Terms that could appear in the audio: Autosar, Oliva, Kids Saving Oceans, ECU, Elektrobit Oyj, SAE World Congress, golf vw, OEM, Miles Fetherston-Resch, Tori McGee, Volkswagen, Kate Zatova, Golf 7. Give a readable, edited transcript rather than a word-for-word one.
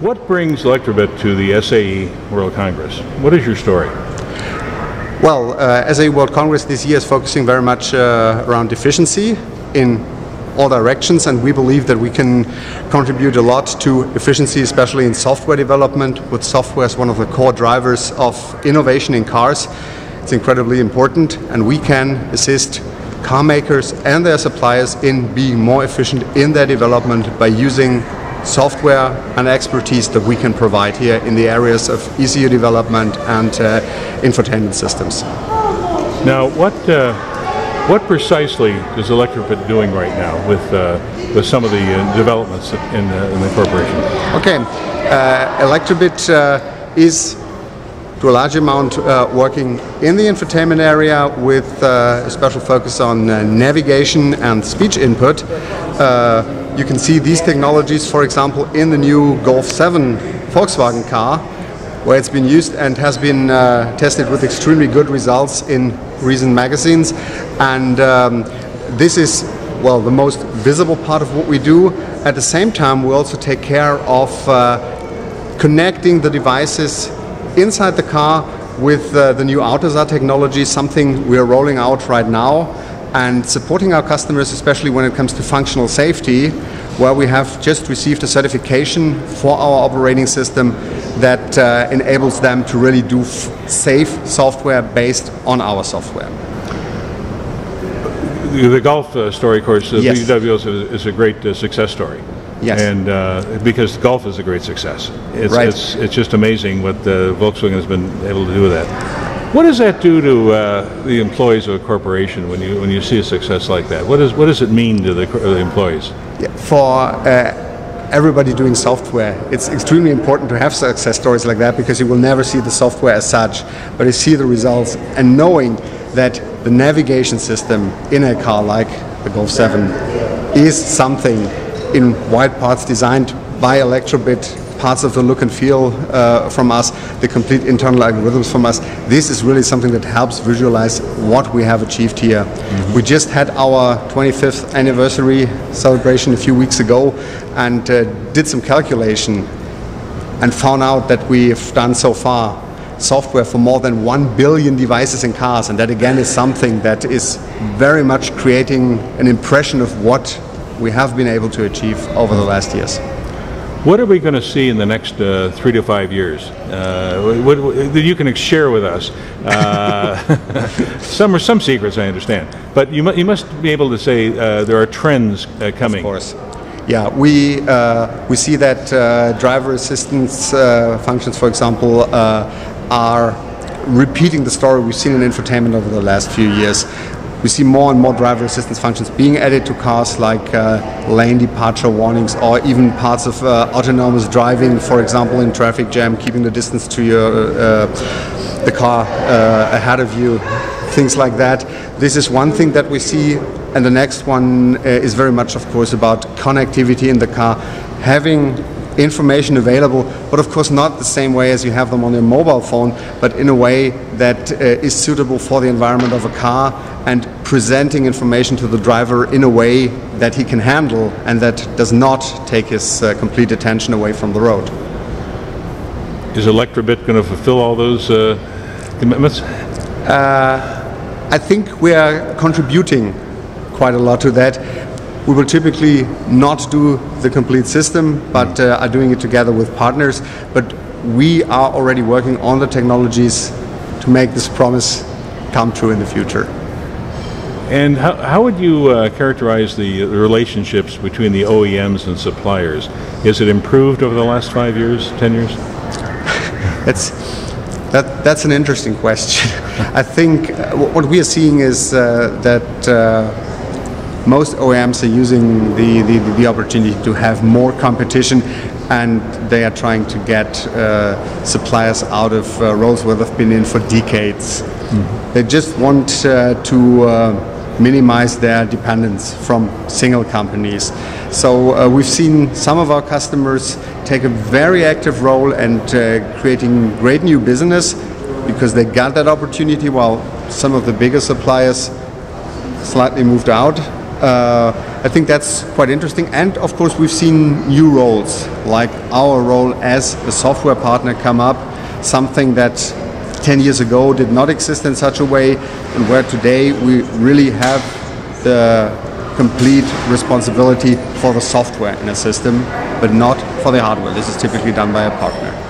What brings Elektrobit to the SAE World Congress? What is your story? Well, SAE World Congress this year is focusing very much around efficiency in all directions, and we believe that we can contribute a lot to efficiency, especially in software development, with software as one of the core drivers of innovation in cars. It's incredibly important, and we can assist car makers and their suppliers in being more efficient in their development by using software and expertise that we can provide here in the areas of ECU development and infotainment systems. Now, what precisely is Elektrobit doing right now with some of the developments in the corporation? Okay, Elektrobit is to a large amount working in the infotainment area with a special focus on navigation and speech input. You can see these technologies, for example, in the new Golf 7 Volkswagen car, where it's been used and has been tested with extremely good results in recent magazines. And this is, well, the most visible part of what we do. At the same time, we also take care of connecting the devices inside the car with the new Autosar technology, something we are rolling out right now, and supporting our customers, especially when it comes to functional safety, where we have just received a certification for our operating system that enables them to really do safe software based on our software. The Golf story, of course, yes. VW is a great success story. Yes. And because Golf is a great success. It's, right. It's just amazing what Volkswagen has been able to do with that. What does that do to the employees of a corporation when you see a success like that? What does it mean to the employees? Yeah, for everybody doing software, it's extremely important to have success stories like that, because you will never see the software as such, but you see the results, and knowing that the navigation system in a car like the Golf 7 is something in wide parts designed by Elektrobit, parts of the look and feel from us, the complete internal algorithms from us. This is really something that helps visualize what we have achieved here. Mm-hmm. We just had our 25th anniversary celebration a few weeks ago and did some calculation and found out that we have done so far software for more than 1 billion devices and cars, and that again is something that is very much creating an impression of what we have been able to achieve over the last years. What are we going to see in the next 3 to 5 years? That you can share with us. Some secrets, I understand, but you must be able to say there are trends coming. Of course, yeah. We see that driver assistance functions, for example, are repeating the story we've seen in infotainment over the last few years. We see more and more driver assistance functions being added to cars, like lane departure warnings, or even parts of autonomous driving, for example, in traffic jam, keeping the distance to your, the car ahead of you, things like that. This is one thing that we see, and the next one is very much, of course, about connectivity in the car, having information available, but of course not the same way as you have them on your mobile phone, but in a way that is suitable for the environment of a car, and presenting information to the driver in a way that he can handle and that does not take his complete attention away from the road. Is Elektrobit going to fulfill all those commitments? I think we are contributing quite a lot to that. We will typically not do the complete system, but are doing it together with partners. But we are already working on the technologies to make this promise come true in the future. And how would you characterize the relationships between the OEMs and suppliers? Is it improved over the last 5 years, 10 years? That's an interesting question. I think what we are seeing is that most OEMs are using the opportunity to have more competition, and they are trying to get suppliers out of roles where they've been in for decades. Mm-hmm. They just want to minimize their dependence from single companies. So we've seen some of our customers take a very active role and creating great new business because they got that opportunity, while some of the bigger suppliers slightly moved out. I think that's quite interesting. And of course, we've seen new roles, like our role as a software partner come up, something that 10 years ago did not exist in such a way, and where today we really have the complete responsibility for the software in a system, but not for the hardware. This is typically done by a partner.